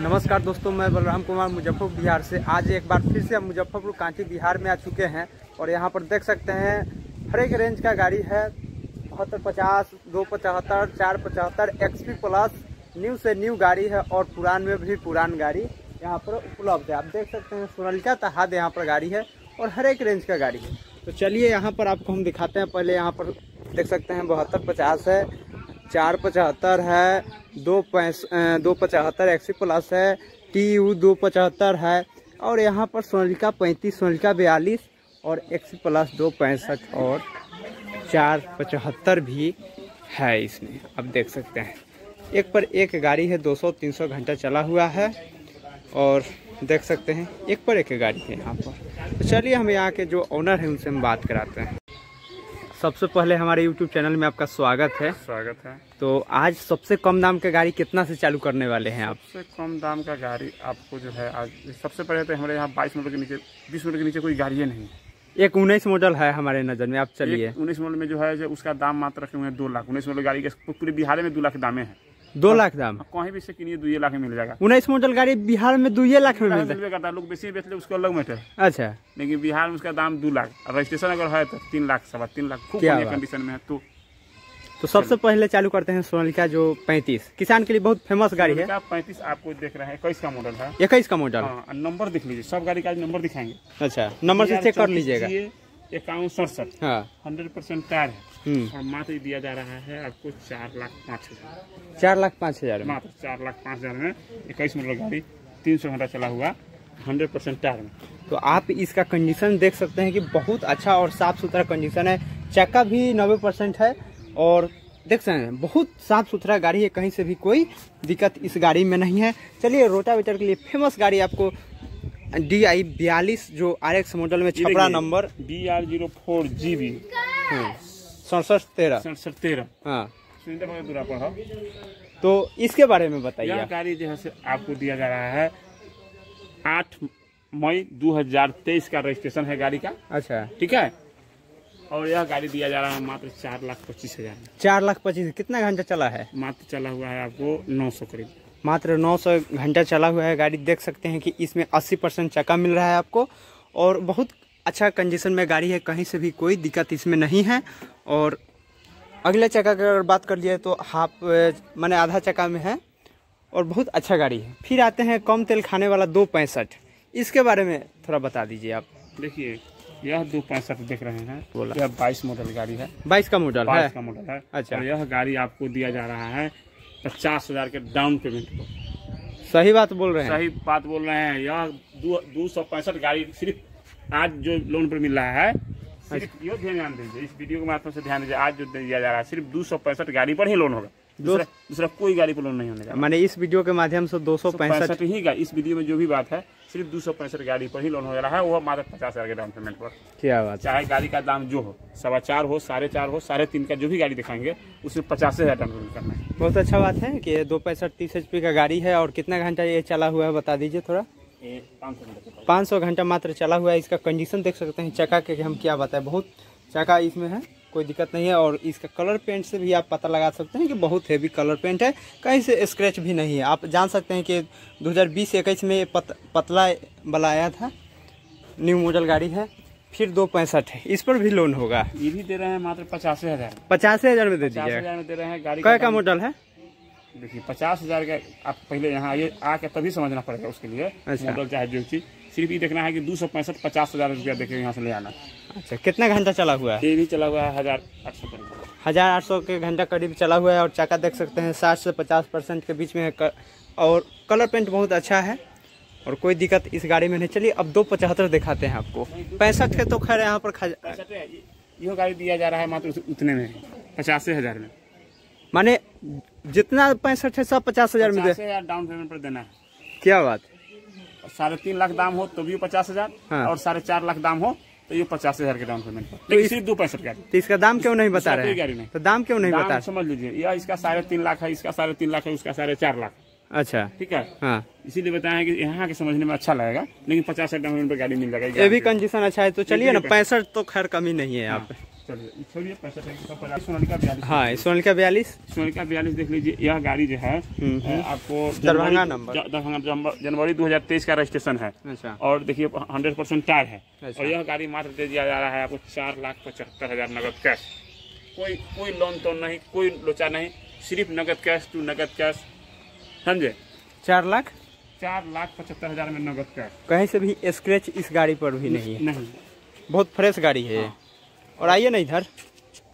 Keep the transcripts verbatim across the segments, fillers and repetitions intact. नमस्कार दोस्तों, मैं बलराम कुमार मुजफ्फरपुर बिहार से। आज एक बार फिर से हम मुजफ्फरपुर कांति बिहार में आ चुके हैं और यहाँ पर देख सकते हैं हर एक रेंज का गाड़ी है। बहत्तर पचास, दो पचहत्तर, चार पचहत्तर, एक्सपी प्लस न्यू से न्यू गाड़ी है और पुरान में भी पुरान गाड़ी यहाँ पर उपलब्ध है। आप देख सकते हैं सोनालिका तहाद यहाँ पर गाड़ी है और हर एक रेंज का गाड़ी है। तो चलिए यहाँ पर आपको हम दिखाते हैं। पहले यहाँ पर देख सकते हैं बहत्तर पचास है, चार पचहत्तर है, दो पैंस दो पचहत्तर एक्सी प्लस है, टी यू दो पचहत्तर है और यहाँ पर सोनालिका पैंतीस, सोनालिका बयालीस और एक्सी प्लस दो पैंसठ और चार पचहत्तर भी है इसमें। आप देख सकते हैं एक पर एक गाड़ी है, दो सौ तीन सौ घंटा चला हुआ है और देख सकते हैं एक पर एक गाड़ी है यहाँ पर। तो चलिए हम यहाँ के जो ओनर हैं उनसे हम बात कराते हैं। सबसे पहले हमारे YouTube चैनल में आपका स्वागत है। स्वागत है। तो आज सबसे कम दाम का गाड़ी कितना से चालू करने वाले हैं आप? सबसे कम दाम का गाड़ी आपको जो है आज सबसे पहले तो हमारे यहाँ बाईस मॉडल के नीचे बीस मॉडल के नीचे कोई गाड़ी है नहीं। एक उन्नीस मॉडल है हमारे नज़र में। आप चलिए उन्नीस मॉडल में जो है जो उसका दाम मात्र रखे हुए हैं दो लाख। उन्नीस मॉडल गाड़ी के पूरे बिहार में दो लाख दामे हैं। दो लाख दाम कहीं भी से किनिए दुए लाख में मिल जाएगा। उन्नीस मॉडल गाड़ी बिहार में दुए लाख में मिल जाएगा। लोग बेसी बेच ले उसको अलग मैटर। अच्छा, लेकिन बिहार में उसका दाम दो लाख, रजिस्ट्रेशन अगर है तो तीन लाख सवा तीन लाख खूब बढ़िया कंडीशन में है। तो तो सबसे पहले चालू करते हैं सोनालिका जो पैंतीस किसान के लिए बहुत फेमस गाड़ी है। पैंतीस आपको देख रहे हैं इक्कीस का मॉडल है। इक्कीस का मॉडल, नंबर देख लीजिए, सब गाड़ी का नंबर दिखाएंगे। अच्छा, नंबर से चेक कर लीजिएगा। इक्यावन सड़सठ हंड्रेड परसेंट टायर है और मात्र दिया जा रहा है आपको चार लाख पाँच हजार चार लाख पाँच हजार मात्र चार लाख पाँच हजार में इक्कीस मॉडल गाड़ी, तीन सौ घंटा चला हुआ, हंड्रेड परसेंट टायर में। तो आप इसका कंडीशन देख सकते हैं कि बहुत अच्छा और साफ सुथरा कंडीशन है। चक्का भी नब्बे परसेंट है और देख सकते हैं बहुत साफ सुथरा गाड़ी है, कहीं से भी कोई दिक्कत इस गाड़ी में नहीं है। चलिए रोटावेटर के लिए फेमस गाड़ी आपको डी आई बयालीस जो आर एक्स मॉडल में Chhapra number B R zero four G B सड़सठ तेरह सड़सठ तेरह हाँ दूरा पढ़ा। तो इसके बारे में बताइए। गाड़ी जो है आपको दिया जा रहा है आठ मई दो हज़ार तेईस का रजिस्ट्रेशन है गाड़ी का। अच्छा, ठीक है। और यह गाड़ी दिया जा रहा है मात्र चार लाख पच्चीस हजार चार लाख पच्चीस कितना घंटा चला है? मात्र चला हुआ है आपको नौ सौ करीब मात्र नौ सौ घंटा चला हुआ है गाड़ी। देख सकते हैं कि इसमें अस्सी परसेंट चक्का मिल रहा है आपको और बहुत अच्छा कंडीशन में गाड़ी है, कहीं से भी कोई दिक्कत इसमें नहीं है। और अगले चक्का की अगर बात कर लिए तो हाफ माने आधा चक्का में है और बहुत अच्छा गाड़ी है। फिर आते हैं कम तेल खाने वाला दो पैंसठ, इसके बारे में थोड़ा बता दीजिए आप। देखिए यह दो पैंसठ देख रहे हैं, यह बाईस मॉडल गाड़ी है। बाईस का मॉडल है, का मॉडल है। अच्छा, यह गाड़ी आपको दिया जा रहा है पचास हजार के डाउन पेमेंट को। सही बात बोल रहे हैं, सही बात बोल रहे हैं। यह दो सौ पैंसठ गाड़ी सिर्फ आज जो लोन पर मिल रहा है, सिर्फ ये ध्यान दीजिए, इस वीडियो के माध्यम से ध्यान दीजिए, आज जो दिया जा रहा है सिर्फ दो सौ पैंसठ गाड़ी पर ही लोन होगा, दूसरा दूसरा कोई गाड़ी पर लोन नहीं होने का। मैंने इस वीडियो के माध्यम से दो सौ पैंसठ ही का इस वीडियो में जो भी बात है सिर्फ दो सौ पैंसठ गाड़ी पर ही लोन हो रहा है, वो मात्र पचास हजार के डाउन पेमेंट पर। क्या बात, चाहे गाड़ी का दाम जो हो सवा चार हो, साढ़े चार हो, साढ़े तीन का जो भी गाड़ी दिखाएंगे उसमें पचास हजार डाउन पेमेंट करना है। बहुत अच्छा बात है कि दो पैंसठ तीस एचपी का गाड़ी है और कितना घंटा ये चला हुआ है बता दीजिए थोड़ा। पाँच सौ घंटा मात्र चला हुआ है। इसका कंडीशन देख सकते हैं, चक्का के हम क्या बताए, बहुत चक्का इसमें है, कोई दिक्कत नहीं है। और इसका कलर पेंट से भी आप पता लगा सकते हैं कि बहुत हैवी कलर पेंट है, कहीं से स्क्रैच भी नहीं है। आप जान सकते हैं कि दो हज़ार बीस इक्कीस में पत, पतला वाला आया था, न्यू मॉडल गाड़ी है। फिर दो पैंसठ है, इस पर भी लोन होगा। ये भी दे रहे हैं मात्र पचास हजार पचास हजार में दे दीजिए। क्या का मॉडल है? देखिए पचास हजार का आप पहले यहाँ आइए, आके तभी समझना पड़ेगा उसके लिए मॉडल चाहे जो चीज। सिर्फ ये देखना है कि दो सौ पैंसठ पचास हजार रुपया देखेंगे यहाँ से ले आना। अच्छा, कितना घंटा चला हुआ है? ये भी चला हुआ है हजार आठ सौ हजार आठ सौ के घंटा करीब चला हुआ है और चाका देख सकते हैं साठ से पचास परसेंट के बीच में है कर, और कलर पेंट बहुत अच्छा है और कोई दिक्कत इस गाड़ी में नहीं। चलिए अब दो पचहत्तर दिखाते हैं आपको। पैंसठ के तो खैर यहाँ पर यह गाड़ी दिया जा रहा है मात्र उतने में, पचास हजार में, माने जितना पैंसठ है सब पचास हजार में डाउन पेमेंट पर देना है। क्या बात, साढ़े तीन लाख दाम हो तो भी पचास हजार हाँ। और साढ़े चार लाख दाम हो तो ये पचास हजार के डाउन पेमेंट पर। तो सिर्फ दो पैंसठ गाड़ी, तो इसका दाम क्यों नहीं बता रहे हैं? तो दाम क्यों नहीं दाम बता? समझ लीजिए, यह इसका साढ़े तीन लाख है, इसका साढ़े तीन लाख है, उसका साढ़े चार लाख। अच्छा, ठीक है हाँ। इसीलिए बताया कि यहाँ के समझने में अच्छा लगेगा, लेकिन पचास हजार डाउन पेमेंट पर गाड़ी मिल जाएगी। ये भी कंडीशन अच्छा है। तो चलिए ना, पैंसठ तो खैर कमी नहीं है यहाँ पे। चलिए पैंसठ सोनालिका बयालीस। हाँ सोनालिका बयालीस सोनालिका बयालीस देख लीजिए। यह गाड़ी जो है आपको दरभंगा नंबर दरभंगा जनवरी दो हज़ार तेईस का रजिस्ट्रेशन है। अच्छा। और देखिए सौ परसेंट टायर है। अच्छा। और यह गाड़ी मात्र दे दिया जा रहा है आपको चार लाख पचहत्तर हज़ार नगद कैश। कोई कोई लोन तो नहीं, कोई लोचा नहीं, सिर्फ नगद कैश टू नगद कैश, समझे। चार लाख चार लाख पचहत्तर हज़ार में नगद कैश, कहीं से भी स्क्रैच इस गाड़ी पर भी नहीं है। नहीं, बहुत फ्रेश गाड़ी है। और आइए ना इधर,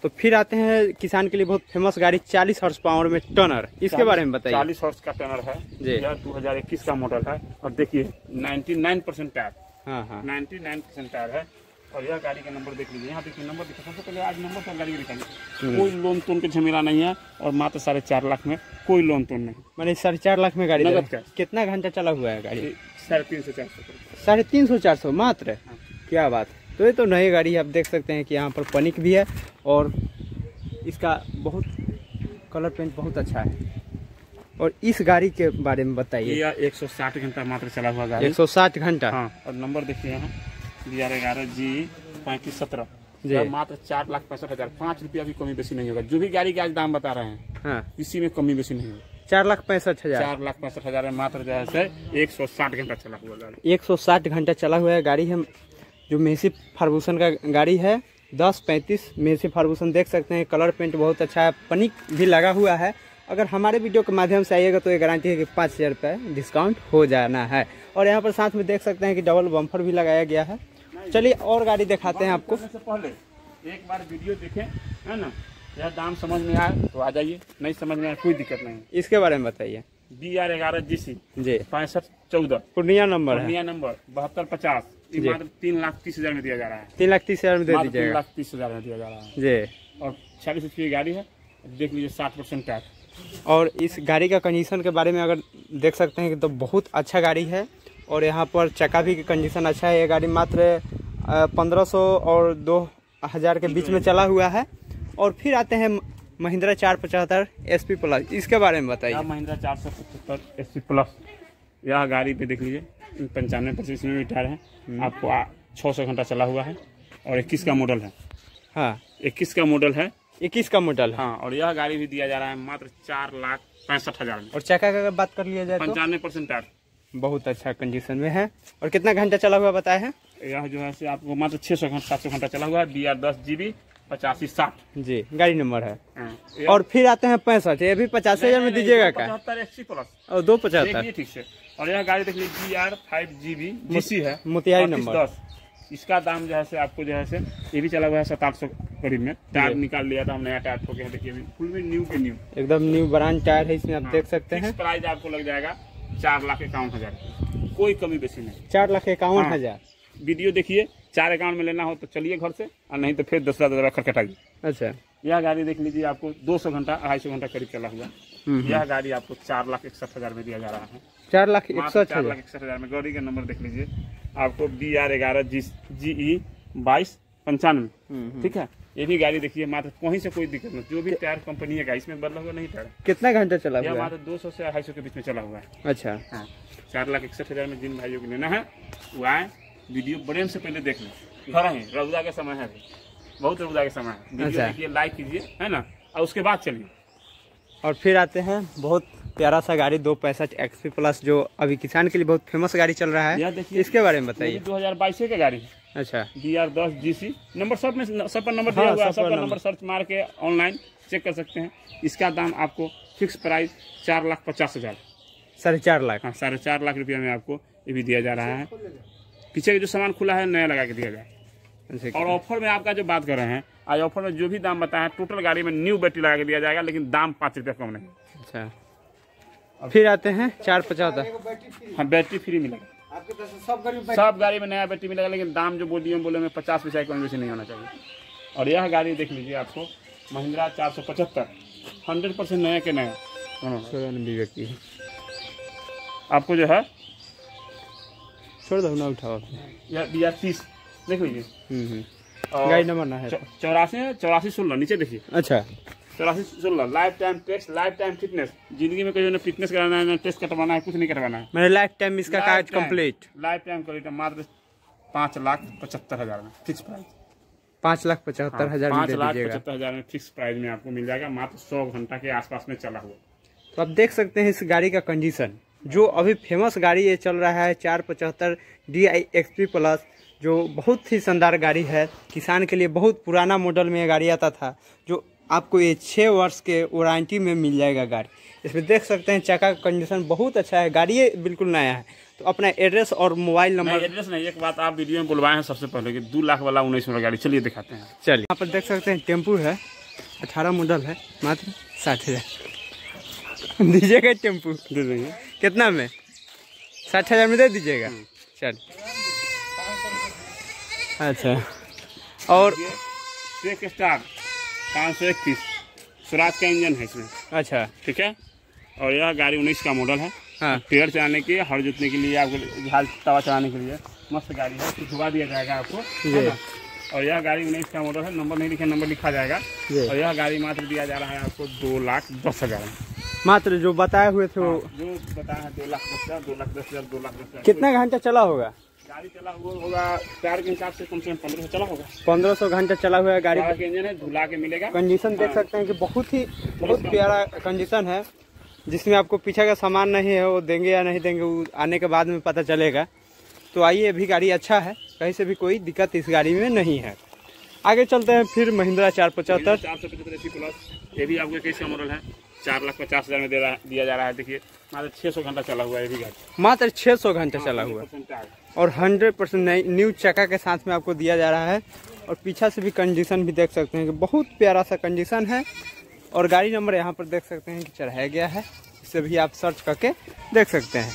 तो फिर आते हैं किसान के लिए बहुत फेमस गाड़ी चालीस हॉर्स पावर में टनर, इसके बारे में बताइए। चालीस हॉर्स का टनर है जी, यह दो हज़ार इक्कीस का मॉडल है। और देखिए निन्यानवे परसेंट टायर। हाँ हाँ निन्यानवे परसेंट टायर है। और यह गाड़ी का नंबर देख लीजिए, यहाँ देखिए नंबर देखिए। सबसे पहले आज नंबर पर गाड़ी निकालिए। कोई लोन तोन का झमेला नहीं है और मात्र साढ़े चार लाख में, कोई लोन तोन नहीं, मैंने साढ़े चार लाख में गाड़ी। कितना घंटा चला हुआ है गाड़ी? साढ़े तीन सौ चार सौ साढ़े तीन सौ चार सौ मात्र। क्या बात है। तो ये तो नई गाड़ी है, आप देख सकते हैं कि यहाँ पर पनिक भी है और इसका बहुत कलर पेंट बहुत अच्छा है। और इस गाड़ी के बारे में बताइए। यह एक सौ साठ घंटा मात्र चला हुआ गाड़ी, एक सौ साठ घंटा। हाँ। और नंबर देखिए यहाँ बी आर ग्यारह जी पैंतीस सत्रह, जी मात्र चार लाख पैंसठ हज़ार, पाँच रुपया भी कमी बेसी नहीं होगा। जो भी गाड़ी के आज दाम बता रहे हैं, हाँ, इसी में कमी बेसी नहीं होगी। चार लाख पैंसठ हज़ार चार लाख पैंसठ हज़ार में मात्र जो है एक सौ साठ घंटा चला हुआ गाड़ी, एक सौ साठ घंटा चला हुआ है गाड़ी है। जो मैसी फर्गुसन का गाड़ी है दस पैंतीस मैसी फर्गुसन, देख सकते हैं कलर पेंट बहुत अच्छा है, पनिक भी लगा हुआ है। अगर हमारे वीडियो के माध्यम से आइएगा तो ये गारंटी है कि पाँच हज़ार रुपये डिस्काउंट हो जाना है। और यहाँ पर साथ में देख सकते हैं कि डबल बम्पर भी लगाया गया है। चलिए और गाड़ी दिखाते हैं आपको। पहले एक बार वीडियो देखें, है ना, यह दाम समझ में आए तो आ जाइए, नहीं समझ में आए कोई दिक्कत नहीं। इसके बारे में बताइए। बी आर ग्यारह जी सी जी पैंसठ चौदह पूर्णिया नंबर पूर्णिया नंबर बहत्तर पचास, मात्र तीन लाख तीस हज़ार में दिया जा रहा है। तीन लाख तीस हज़ार में दे दीजिएगा। तीन लाख तीस हज़ार में दिया जा रहा है जी। और चालीस इंच की गाड़ी है, देख लीजिए साठ परसेंट टायर। और इस गाड़ी का कंडीशन के बारे में अगर देख सकते हैं कि तो बहुत अच्छा गाड़ी है। और यहाँ पर चक्का भी कंडीशन अच्छा है। ये गाड़ी मात्र पंद्रह सौ और दो हज़ार के बीच में चला हुआ है। और फिर आते हैं महिंद्रा चार पचहत्तर एस पी प्लस, इसके बारे में बताइए। महिंद्रा चार सौ पचहत्तर एस पी प्लस, यह गाड़ी पे देख लीजिए पंचानवे पच्चीस में टायर है। आपको छः सौ घंटा चला हुआ है और इक्कीस का मॉडल है। हाँ इक्कीस का मॉडल है इक्कीस का मॉडल। हाँ। और यह गाड़ी भी दिया जा रहा है मात्र चार लाख पैंसठ हज़ार में। और चक्का का बात कर लिया जाए तो पंचानवे परसेंट टायर, बहुत अच्छा कंडीशन में है। और कितना घंटा चला हुआ बताया है? यह जो है आपको मात्र छः सौ घंटा सात सौ घंटा चला हुआ है। बी आर दस जी बी पचासी साठ जी गाड़ी नंबर है। और फिर आते हैं पैंसठ, ये भी पचासी हज़ार में दीजिएगा क्या? पचहत्तर एसी प्लस और दो पचहत्तर ठीक से। और यह गाड़ी देख लीजिए B R five G B G C है मोतिहारी नंबर दस, इसका दाम जो है से आपको जो है से ये भी चला हुआ है सात आठ सौ करीब में। टायर निकाल लिया था हम, नया टायर ठोके हैं, देखिए फुल में न्यू के न्यू एकदम न्यू ब्रांड टायर है इसमें, आप देख सकते हैं। प्राइस आपको लग जाएगा चार लाख इक्यावन हज़ार, कोई कमी बेसी नहीं, चार लाख इक्यावन हज़ार। वीडियो देखिए, चार अकाउंट में लेना हो तो चलिए घर से, और नहीं तो फिर दूसरा दूसरा खटखटाइए। अच्छा। यह गाड़ी देख लीजिए आपको दो सौ घंटा अढ़ाई सौ घंटा करीब चला हुआ। यह गाड़ी आपको चार लाख इकसठ हज़ार में दिया जा रहा है। चार लाख इकसठ चार लाख इकसठ हज़ार में। गाड़ी का नंबर देख लीजिए आपको बी आर ग्यारह जी जी ई बाईस पंचानवे, ठीक है। ये भी गाड़ी देखिए मात्र कहीं से कोई दिक्कत नहीं, जो भी टायर कंपनी है इसमें बदला हुआ नहीं टायर। कितना घंटा चला हुआ? मात्र दो सौ से अढ़ाई सौ के बीच में चला हुआ है। अच्छा। हाँ चार लाख इकसठ हज़ार में जिन भाइयों को लेना है वो आए, वीडियो बड़े से पहले देख लें, घर है रौदा का समय है, बहुत रौदा का समय है। वीडियो देखिए, लाइक कीजिए, है ना, और उसके बाद चलिए। और फिर आते हैं बहुत प्यारा सा गाड़ी दो पैंसठ एक्सपी प्लस, जो अभी किसान के लिए बहुत फेमस गाड़ी चल रहा है, इसके बारे में बताइए। दो हज़ार बाईस का गाड़ी है। अच्छा। बी आर दस जी सी नंबर सब में सब पर नंबर दिया हुआ है, सब पर नंबर सर्च मार के ऑनलाइन चेक कर सकते हैं। इसका दाम आपको फिक्स प्राइस चार लाख पचास हज़ार साढ़े चार लाख हाँ साढ़े चार लाख रुपया में आपको ये भी दिया जा रहा है। पीछे का जो सामान खुला है नया लगा के दिया जाए। और ऑफर में आपका जो बात कर रहे हैं, आज ऑफर में जो भी दाम बताया टोटल गाड़ी में न्यू बैटरी लगा के दिया जाएगा, लेकिन दाम पाँच रुपया कम नहीं। अच्छा। और फिर आते हैं चार पचहत्तर। हाँ बैटरी फ्री मिलेगा आपके, सब गाड़ी में सब गाड़ी में नया बैटरी मिलेगा, लेकिन दाम जो बोलिए बोले में पचास पैसा कम बेसी नहीं होना चाहिए। और यह गाड़ी देख लीजिए आपको महिंद्रा चार सौ पचहत्तर हंड्रेड परसेंट नया के नया है। आपको जो है छोड़ दो ना, उठाओ या तीस देख लीजिए गाड़ी नंबर ना है चौरासी चौरासी सोलह नीचे देखिए। अच्छा। चौरासी सोलह lifetime tax, lifetime fitness, जिंदगी में कहीं फिटनेस कराना है ना टेस्ट कटवाना है, कुछ नहीं करवाना है, मैंने लाइफ टाइम इसका कार्ड कंप्लीट, लाइफ टाइम मात्र पाँच लाख पचहत्तर हज़ार में फिक्स प्राइस। पाँच लाख पचहत्तर हजार पाँच लाख पचहत्तर हजार में फिक्स प्राइस में आपको मिल जाएगा, मात्र सौ घंटा के आसपास में चला हुआ। तो आप देख सकते हैं इस गाड़ी का कंडीशन, जो अभी फेमस गाड़ी ये चल रहा है चार पचहत्तर डी आई एक्सपी प्लस, जो बहुत ही शानदार गाड़ी है। किसान के लिए बहुत पुराना मॉडल में ये गाड़ी आता था, जो आपको ये छः वर्ष के वारंटी में मिल जाएगा गाड़ी। इसमें देख सकते हैं चक्का का कंडीशन बहुत अच्छा है, गाड़ी ये बिल्कुल नया है। तो अपना एड्रेस और मोबाइल नंबर, एड्रेस नहीं, एक बात आप वीडियो में बुलवाए हैं सबसे पहले कि दो लाख वाला उन्नीस सौ गाड़ी, चलिए दिखाते हैं। चलिए यहाँ पर देख सकते हैं टेम्पू है, अठारह मॉडल है, मात्र साठ हज़ार दीजिएगा। टेम्पू दे देंगे कितना में? साठ हज़ार में दे दीजिएगा। चलिए अच्छा। और एक स्टार पाँच सौ इकतीस स्वराज का इंजन है इसमें। अच्छा ठीक है। और यह गाड़ी उन्नीस का मॉडल है। हाँ। पेड़ चलाने के, हर जोतने के लिए, आपको झाल तवा चलाने के लिए मस्त गाड़ी है, खुशवा दिया जाएगा आपको ये। और यह गाड़ी उन्नीस का मॉडल है, नंबर नहीं लिखा, नंबर लिखा जाएगा। और यह गाड़ी मात्र दिया जा रहा है आपको दो लाख दस हज़ार मात्र, जो बताए हुए थे वो। हाँ, जो बताया है दो लाख दस हज़ार दो लाख दस हज़ार दो लाख दस हज़ार कितना घंटा चला होगा गाड़ी? चला हुआ होगा टायर के हिसाब से कम से कम पंद्रह सौ चला होगा, पंद्रह सौ घंटा चला हुआ है गाड़ी का। इंजन है धुला के मिलेगा। कंडीशन देख सकते हैं कि बहुत ही बहुत प्यारा कंडीशन है, जिसमें आपको पीछे का सामान नहीं है, वो देंगे या नहीं देंगे वो आने के बाद में पता चलेगा। तो आइए, अभी गाड़ी अच्छा है, कहीं से भी कोई दिक्कत इस गाड़ी में नहीं है। आगे चलते हैं फिर महिंद्रा चार पचहत्तर चार सौ पचहत्तर एसी प्लस, ये भी आपको कैसा मॉडल है, चार लाख पचास हज़ार में दे रहा दिया जा रहा है। देखिए मात्र छः सौ घंटा चला हुआ है ये गाड़ी, मात्र छः सौ घंटा चला हुआ है। और हंड्रेड परसेंट न्यू चक्का के साथ में आपको दिया जा रहा है। और पीछा से भी कंडीशन भी देख सकते हैं कि बहुत प्यारा सा कंडीशन है। और गाड़ी नंबर यहाँ पर देख सकते हैं कि चढ़ाया गया है, इसे भी आप सर्च करके देख सकते हैं।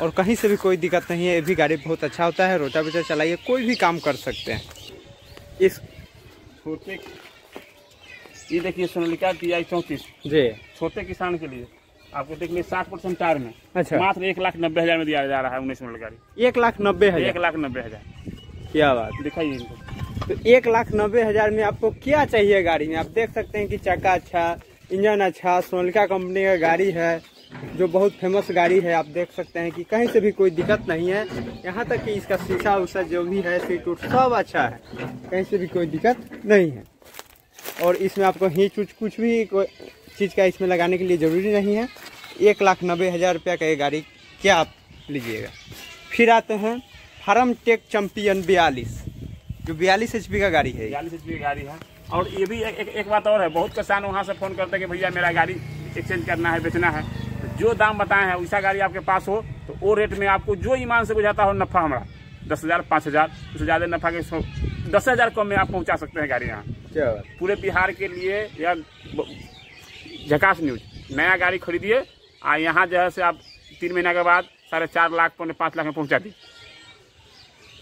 और कहीं से भी कोई दिक्कत नहीं है, ये भी गाड़ी बहुत अच्छा होता है। रोटावेटर चलाइए, कोई भी काम कर सकते हैं इस। ये देखिए सोनालिका टी आई चौंतीस जी, छोटे किसान के लिए आपको देखिए साठ परसेंट टायर में। अच्छा। मात्र एक लाख नब्बे हज़ार में दिया जा रहा है उन्नीस मॉडल गाड़ी। एक लाख नब्बे हज़ार एक लाख नब्बे हज़ार क्या बात, दिखाइए इनको। तो एक लाख नब्बे हज़ार में आपको क्या चाहिए गाड़ी में? आप देख सकते हैं कि चक्का अच्छा, इंजन अच्छा, सोनालिका कंपनी का गाड़ी है, जो बहुत फेमस गाड़ी है। आप देख सकते हैं कि कहीं से भी कोई दिक्कत नहीं है, यहाँ तक कि इसका शीशा उषा जो भी है, सीट उट सब अच्छा है, कहीं से भी कोई दिक्कत नहीं है। और इसमें आपको हीच उच कुछ भी चीज़ का इसमें लगाने के लिए ज़रूरी नहीं है। एक लाख नब्बे हज़ार रुपया का ये गाड़ी क्या आप लीजिएगा। फिर आते हैं फार्म टेक चैम्पियन बयालीस, जो बयालीस एच पी का गाड़ी है, बयालीस एच पी की गाड़ी है। और ये भी एक, एक बात और है, बहुत किसान वहाँ से फ़ोन करते हैं कि भैया मेरा गाड़ी एक्सचेंज करना है, बेचना है। जो दाम बताए हैं वैसा गाड़ी आपके पास हो तो वो रेट में आपको जो ईमान से बुझाता हो नफ़ा, हमारा दस हज़ार पाँच हज़ार उससे ज़्यादा नफा के दस हज़ार कम में आप पहुँचा सकते हैं गाड़ी यहाँ पूरे बिहार के लिए। या झकास न्यूज नया गाड़ी खरीदिए और यहाँ जो है से आप तीन महीना के बाद साढ़े चार लाख पौने पाँच लाख में पहुँचा दी।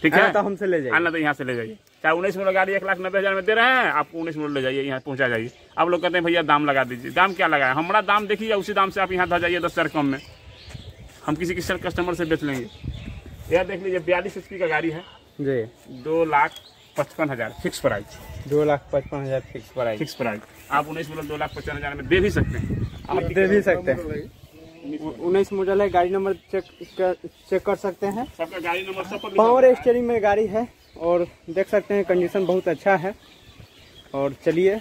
ठीक है, तो हमसे ले जाइए, आना तो यहाँ से ले जाइए। चाहे उन्नीस मॉडल गाड़ी एक लाख नब्बे हज़ार में दे रहे हैं, आप उन्नीस मॉडल ले जाइए, यहाँ पहुँचा जाइए। आप लोग कहते हैं भैया दाम लगा दीजिए, दाम क्या लगाए, हमारा दाम देखिए, उसी दाम से आप यहाँ धर जाइए दस हज़ार कम में, हम किसी किसी कस्टमर से बेच लेंगे। यह देख लीजिए बयालीस एच पी का गाड़ी है जी, दो लाख पचपन हज़ार फिक्स प्राइस, दो लाख पचपन हज़ार फिक्स प्राइस फिक्स प्राइस आप उन्नीस मॉडल दो लाख पचपन हज़ार में दे भी सकते हैं, आप दे भी सकते हैं। उन्नीस मॉडल है, गाड़ी नंबर चेक चेक कर सकते हैं सबका, गाड़ी नंबर सब। पावर स्टीयरिंग में गाड़ी है और देख सकते हैं कंडीशन बहुत अच्छा है। और चलिए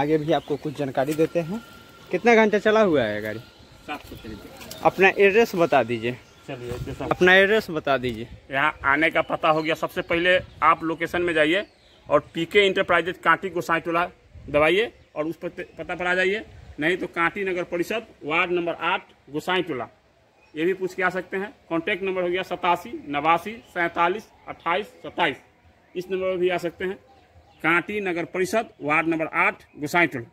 आगे भी आपको कुछ जानकारी देते हैं। कितना घंटा चला हुआ है गाड़ी? सात सौ चलिए। अपना एड्रेस बता दीजिए। चलिए अपना एड्रेस बता दीजिए। यहाँ आने का पता हो गया, सबसे पहले आप लोकेशन में जाइए और पीके इंटरप्राइजेज कांटी गोसाई टोला दबाइए और उस पता पर आ जाइए, नहीं तो कांटी नगर परिषद वार्ड नंबर आठ गोसाई टोला, ये भी पूछ के आ सकते हैं। कॉन्टैक्ट नंबर हो गया सतासी नवासी सैंतालीस अट्ठाईस सत्ताईस, इस नंबर पर भी आ सकते हैं। कांटी नगर परिषद वार्ड नंबर आठ गोसाई टोला,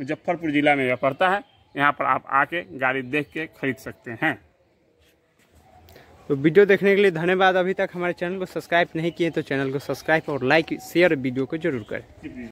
मुजफ्फरपुर जिला में यह पड़ता है। यहाँ पर आप आके गाड़ी देख के खरीद सकते हैं। तो वीडियो देखने के लिए धन्यवाद। अभी तक हमारे चैनल को सब्सक्राइब नहीं किए तो चैनल को सब्सक्राइब और लाइक शेयर वीडियो को जरूर करें।